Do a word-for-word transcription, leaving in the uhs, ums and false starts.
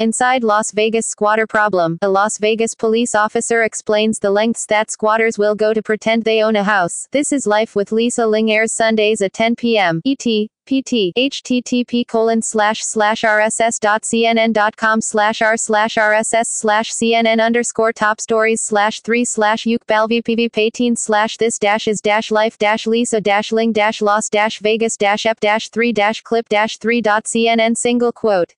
Inside Las Vegas squatter problem, a Las Vegas police officer explains the lengths that squatters will go to pretend they own a house. This Is Life with Lisa Ling airs Sundays at ten p m E T. P T http colon slash slash rss dot cnn dot com slash r slash rss slash cnn underscore top stories slash three slash uke balvpv pateen slash this dash is dash life dash lisa dash ling dash los dash vegas dash ep dash three dash clip dash three dot cnn single quote.